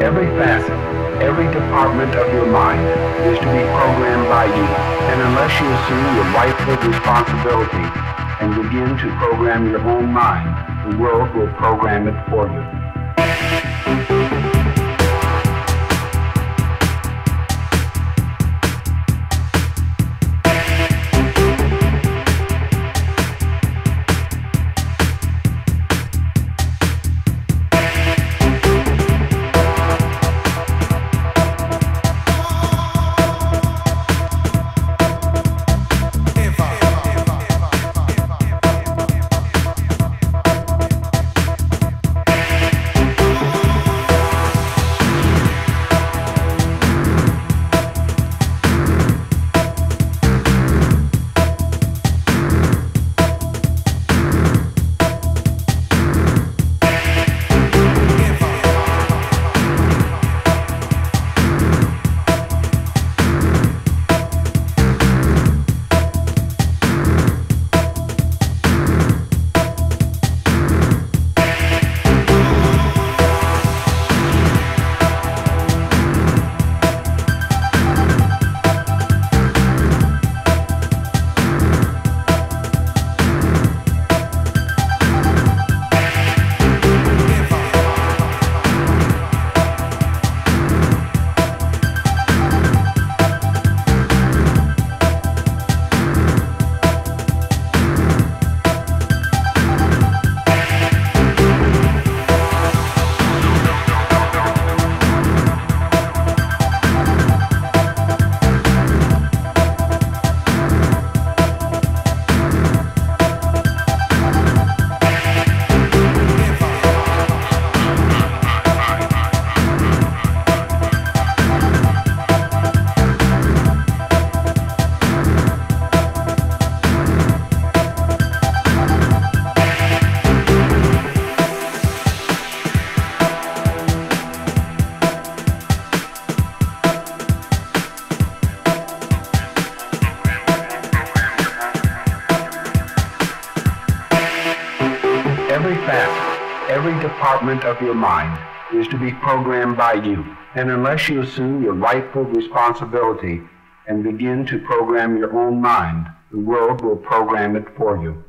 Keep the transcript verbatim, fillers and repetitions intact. Every facet, every department of your mind is to be programmed by you. And unless you assume your rightful responsibility and begin to program your own mind, the world will program it for you. Of your mind is to be programmed by you, and unless you assume your rightful responsibility and begin to program your own mind, the world will program it for you.